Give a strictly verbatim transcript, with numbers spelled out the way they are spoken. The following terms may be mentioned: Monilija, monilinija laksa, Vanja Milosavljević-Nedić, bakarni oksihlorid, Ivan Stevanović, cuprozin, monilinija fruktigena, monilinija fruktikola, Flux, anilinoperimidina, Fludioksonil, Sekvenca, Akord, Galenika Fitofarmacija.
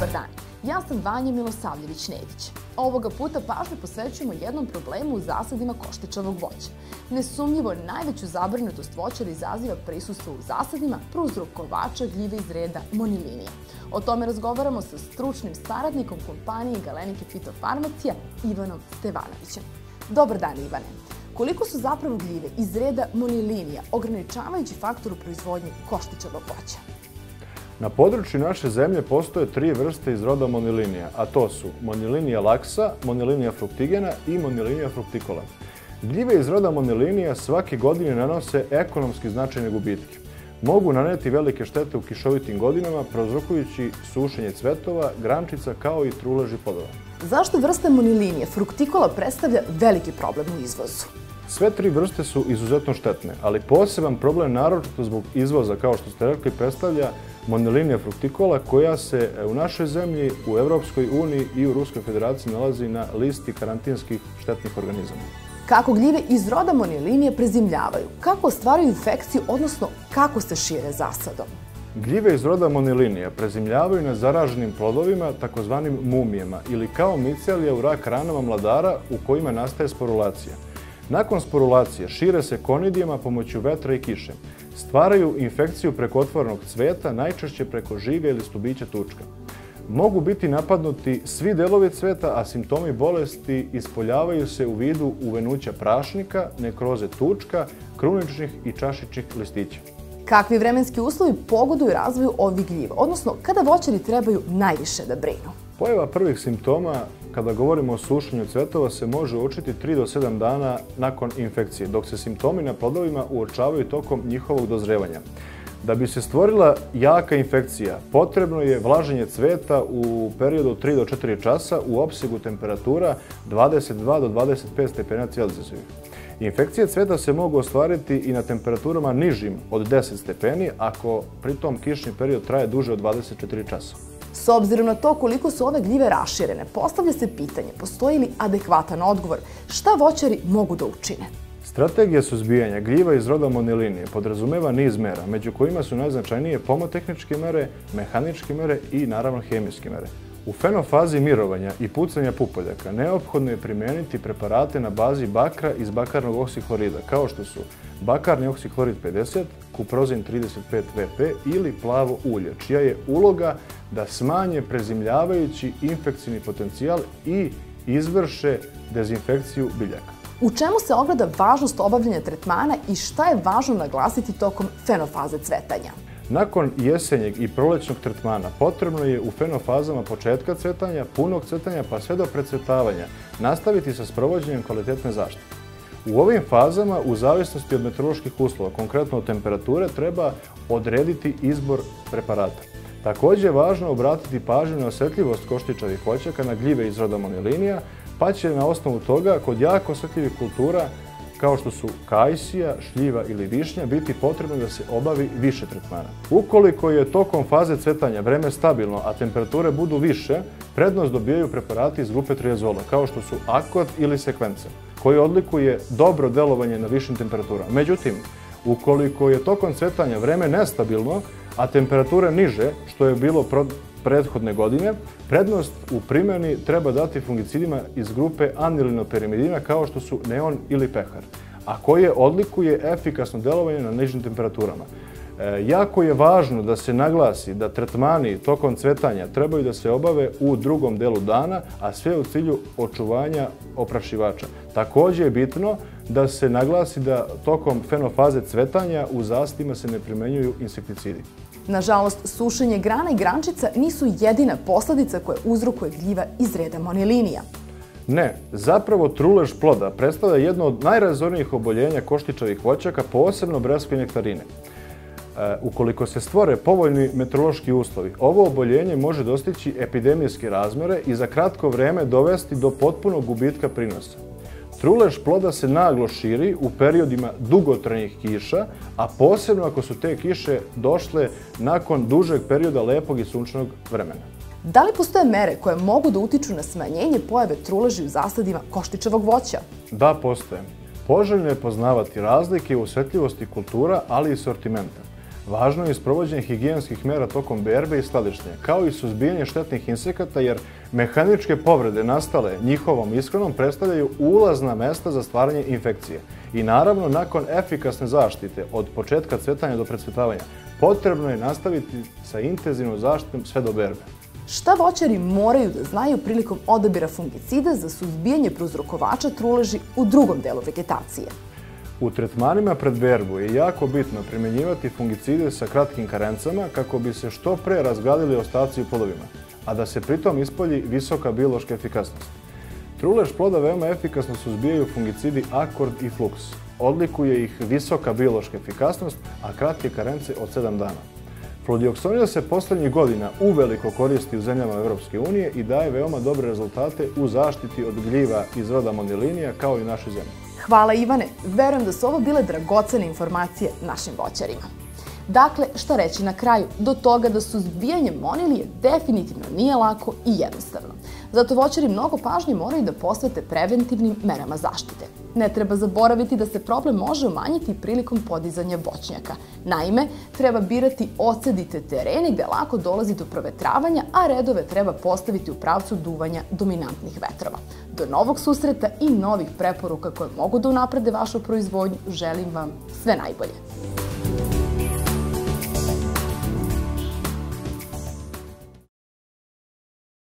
Dobar dan, ja sam Vanja Milosavljević-Nedić. Ovoga puta pažnju posvećujemo jednom problemu u zasadima koštićavog voća. Nesumnjivo, najveću zabrinutost voćara izaziva prisustvo u zasadima prouzrokovača gljive iz reda monilinija. O tome razgovaramo sa stručnim saradnikom kompanije Galenike Fitofarmacija, Ivanom Stevanovićem. Dobar dan, Ivane. Koliko su zapravo gljive iz reda monilinija ograničavajući faktor u proizvodnji koštićavog voća? Na području naše zemlje postoje tri vrste iz roda monilinija, a to su monilinija laksa, monilinija fruktigena i monilinija fruktikola. Gljive iz roda monilinija svake godine nanose ekonomski značajne gubitke. Mogu naneti velike štete u kišovitim godinama, prouzrokujući sušenje cvetova, grančica kao i truleži plodova. Zašto vrsta monilinija fruktikola predstavlja veliki problem u izvozu? Sve tri vrste su izuzetno štetne, ali poseban problem, naročito zbog izvoza, kao što ste rekli, predstavlja monilinija fruktikola koja se u našoj zemlji, u Evropskoj uniji i u Ruskoj federaciji nalazi na listi karantinskih štetnih organizama. Kako gljive iz roda monilinije prezimljavaju, kako ostvaruju infekciju, odnosno kako se šire zasadom? Gljive iz roda monilinija prezimljavaju na zaraženim plodovima, takozvanim mumijama, ili kao micelija u rak ranama mladara u kojima nastaje sporulacija. Nakon sporulacije šire se konidijama pomoću vetra i kiše. Stvaraju infekciju preko otvorenog cveta, najčešće preko žiga ili stubića tučka. Mogu biti napadnuti svi delovi cveta, a simptomi bolesti ispoljavaju se u vidu uvenuća prašnika, nekroze tučka, kruničnih i čašičnih listića. Kakvi vremenski uslovi pogoduju razvoju ovih gljiva, odnosno kada voćari trebaju najviše da brinu? Pojava prvih simptoma, kada govorimo o sušenju cvetova, se može uočiti tri do sedam dana nakon infekcije, dok se simptomi na plodovima uočavaju tokom njihovog dozrevanja. Da bi se stvorila jaka infekcija, potrebno je vlaženje cveta u periodu tri do četiri časa u opsegu temperatura dvadeset dva do dvadeset pet stepena Celzijusovih. Infekcije cveta se mogu ostvariti i na temperaturama nižim od deset stepeni, ako pritom kišni period traje duže od dvadeset četiri časa. S obzirom na to koliko su ove gljive raširene, postavlja se pitanje postoji li adekvatan odgovor, šta voćari mogu da učine? Strategija suzbijanja gljiva iz roda monilinije podrazumeva niz mera, među kojima su najznačajnije pomotehničke mere, mehaničke mere i naravno hemijske mere. U fenofazi mirovanja i pucanja pupoljaka neophodno je primijeniti preparate na bazi bakra iz bakarnog oksihorida, kao što su bakarni oksihlorid pedeset, cuprozin trideset pet V P ili plavo ulje, čija je uloga da smanje prezimljavajući infekcijni potencijal i izvrše dezinfekciju biljaka. U čemu se ogleda važnost obavljanja tretmana i šta je važno naglasiti tokom fenofaze cvetanja? Nakon jesenjeg i prolećnog tretmana potrebno je u fenofazama početka cvetanja, punog cvetanja pa sve do precvetavanja nastaviti sa sprovođenjem kvalitetne zaštite. U ovim fazama, u zavisnosti od meteoroloških uslova, konkretno od temperature, treba odrediti izbor preparata. Također je važno obratiti pažnju na osjetljivost koštićavih voćaka na gljive iz roda monilinija, pa će na osnovu toga kod jako osjetljivih kultura kao što su kajsija, šljiva ili višnja, biti potrebno da se obavi više tretmana. Ukoliko je tokom faze cvetanja vreme stabilno, a temperature budu više, prednost dobijaju preparati iz grupe triazola, kao što su Akord ili Sekvenca, koji odlikuje dobro delovanje na višim temperaturama. Međutim, ukoliko je tokom cvetanja vreme nestabilno, a temperature niže, što je bilo prethodne godine, prednost u primjeni treba dati fungicidima iz grupe anilinoperimidina kao što su neon ili pehar, a koje odlikuje efikasno delovanje na nižim temperaturama. E, jako je važno da se naglasi da tretmani tokom cvetanja trebaju da se obave u drugom delu dana, a sve u cilju očuvanja oprašivača. Također je bitno da se naglasi da tokom fenofaze cvetanja u zasadima se ne primenjuju insekticidi. Nažalost, sušenje grana i grančica nisu jedina posljedica koja uzrokuje gljiva iz reda monilinija. Ne, zapravo trulež ploda predstavlja jedno od najrazornijih oboljenja koštićavih voćaka, posebno breskve i nektarine. E, ukoliko se stvore povoljni meteorološki uslovi, ovo oboljenje može dostići epidemijske razmjere i za kratko vrijeme dovesti do potpunog gubitka prinosa. Trulež ploda se naglo širi u periodima dugotrajnih kiša, a posebno ako su te kiše došle nakon dužeg perioda lepog i sunčanog vremena. Da li postoje mere koje mogu da utiču na smanjenje pojave truleži u zasadima koštićavog voća? Da, postoje. Poželjno je poznavati razlike u osjetljivosti kultura, ali i sortimenta. Važno je isprovođenje higijenskih mjera tokom berbe i skladištenja, kao i suzbijanje štetnih insekata, jer mehaničke povrede nastale njihovom ishranom predstavljaju ulazna mesta za stvaranje infekcije. I naravno, nakon efikasne zaštite od početka cvetanja do precvetavanja, potrebno je nastaviti sa intenzivnom zaštitom sve do berbe. Šta voćari moraju da znaju prilikom odabira fungicida za suzbijanje prouzrokovača truleži u drugom delu vegetacije? U tretmanima pred berbu je jako bitno primjenjivati fungicide sa kratkim karencama kako bi se što pre razgradili ostaci u plodovima, a da se pritom ispolji visoka biološka efikasnost. Trulež ploda veoma efikasno suzbijaju fungicidi Akord i Flux. Odlikuje ih visoka biološka efikasnost, a kratke karence od sedam dana. Fludioksonil se posljednjih godina uveliko koristi u zemljama Evropske unije i daje veoma dobre rezultate u zaštiti od gljiva iz roda monilinija kao i naše zemlje. Hvala Ivane, verujem da su ovo bile dragocene informacije našim voćarima. Dakle, šta reći na kraju? Do toga da suzbijanje monilije definitivno nije lako i jednostavno. Zato voćari mnogo pažnje moraju da posvete preventivnim merama zaštite. Ne treba zaboraviti da se problem može umanjiti prilikom podizanja voćnjaka. Naime, treba birati osadite terene gde lako dolazi do provetravanja, a redove treba postaviti u pravcu duvanja dominantnih vetrova. Do novog susreta i novih preporuka koje mogu da unaprede vašu proizvodnju, želim vam sve najbolje.